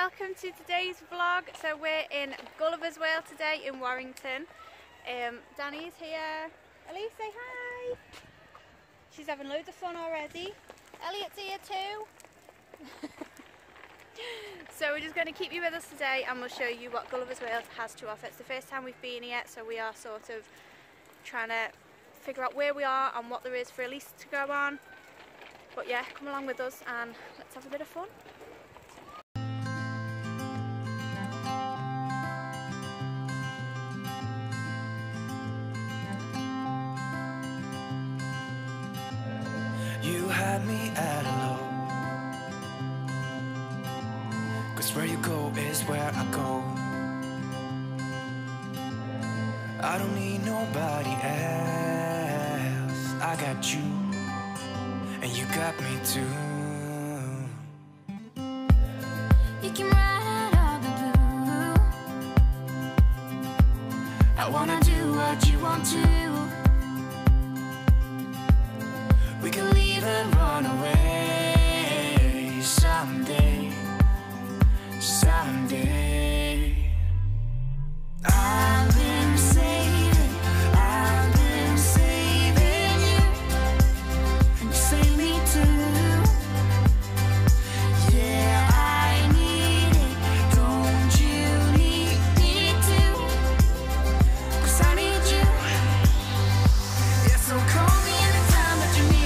welcome to today's vlog. So we're in Gulliver's World today in Warrington. Danny's here. Ellie, say hi. She's having loads of fun already. Elliot's here too. So we're just going to keep you with us today and we'll show you what Gulliver's World has to offer. It's the first time we've been here, so we are sort of trying to figure out where we are and what there is for Elise to go on. But yeah, come along with us and let's have a bit of fun. You had me at hello, 'cause where you go is where I go. I don't need nobody else. I got you, and you got me too. You came right out of the blue. I wanna do what you want to. We can leave and run away someday, someday. I've been saving, I've been saving you, and you save me too. Yeah, I need it, don't you need me too? 'Cause I need you. Yeah, so call me anytime that you need.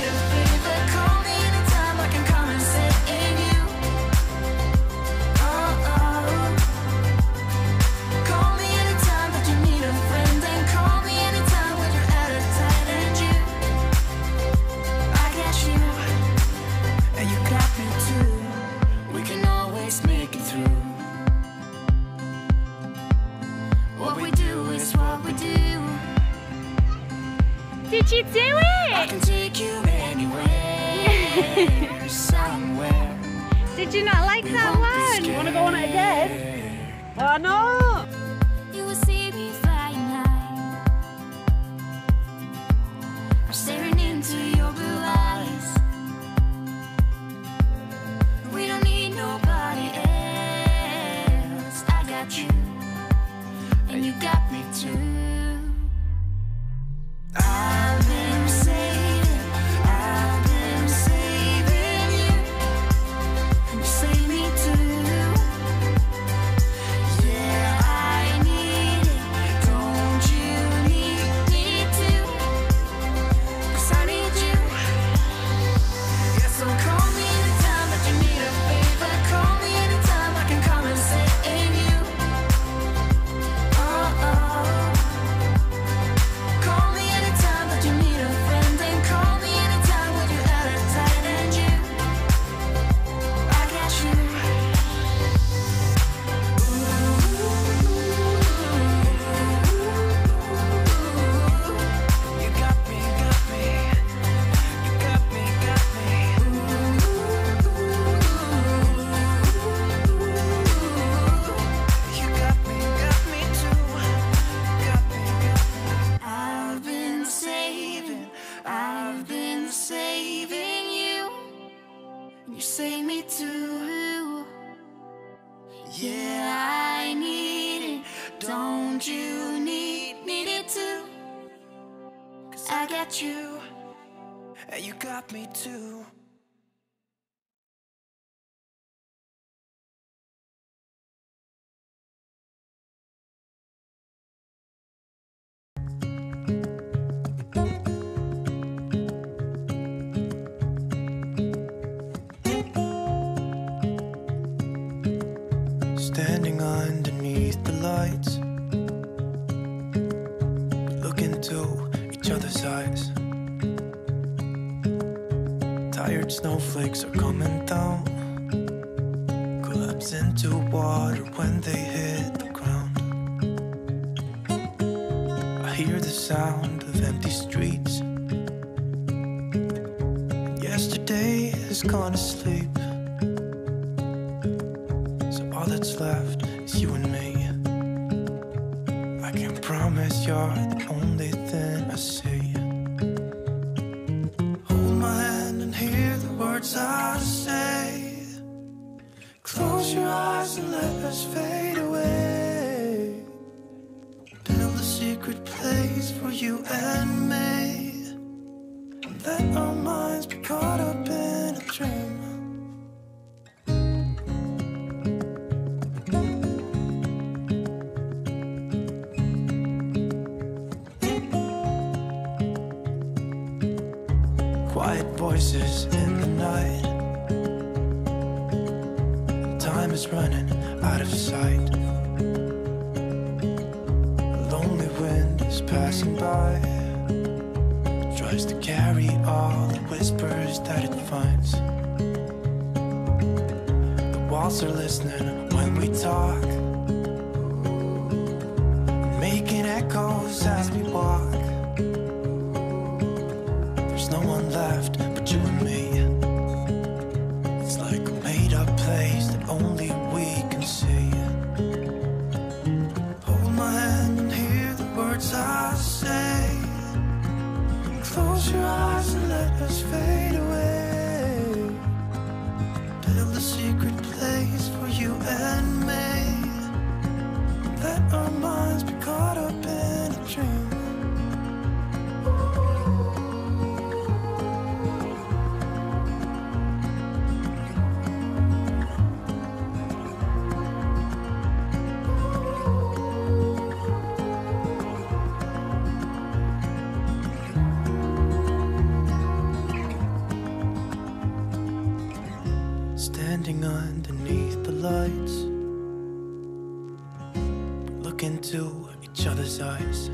Did you do it? I can take you anywhere, somewhere. Did you not like that one? You wanna go on it again? Oh no! You will see me flying high. I'm staring into your blue eyes. We don't need nobody else. I got you, and you got me too. Yeah, I need it, don't you need it too? 'Cause I got you, and you got me too. Standing underneath the lights, look into each other's eyes. Tired snowflakes are coming down, collapse into water when they hit the ground. I hear the sound of empty streets, and yesterday has gone to sleep. All that's left is you and me. I can promise you're the only thing I see. Hold my hand and hear the words I say. Close your eyes. stars and let us fade away. Build a secret place for you and me. Let our minds be caught up in a dream. Quiet voices in the night. Time is running out of sight. A lonely wind is passing by. It tries to carry all the whispers that it finds. The walls are listening when we talk, making echoes as we walk. There's no one left but you and me. It's like a made-up place that only we can see. Hold my hand and hear the words I say. Close your eyes and let us fade away. Build a secret place for you and me. Let our minds be caught up in a dream. Standing underneath the lights, look into each other's eyes.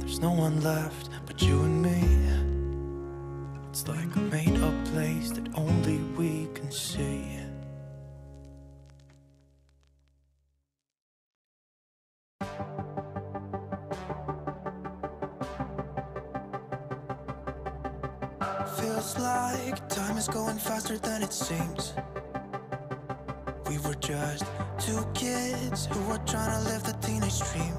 There's no one left but you and me. It's like a made-up place that only we can see. Feels like time is going faster than it seems. We were just two kids who were trying to live the teenage dream.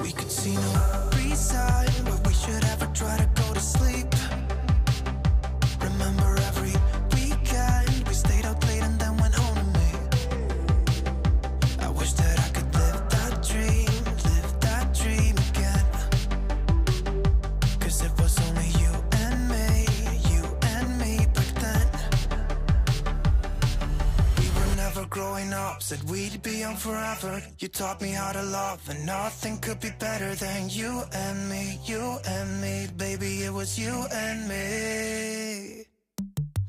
We could see no reason why we should ever try to go to sleep. Remember every weekend we stayed out late and then went home and late. I wish that I could live that dream again. 'Cause it was only you. Growing up said we'd be on forever. You taught me how to love, and nothing could be better than you and me, you and me. Baby, it was you and me.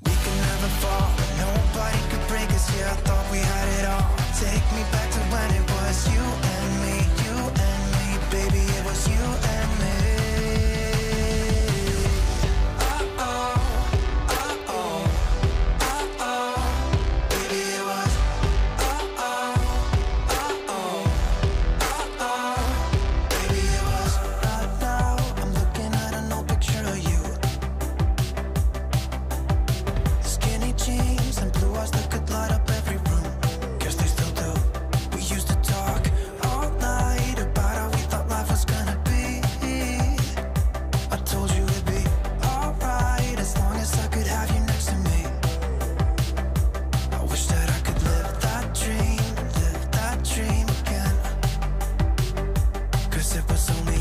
We could never fall, and nobody could break us. Yeah, I thought we had it all. Take me back to when it was you and me, baby, it was you and me. It was only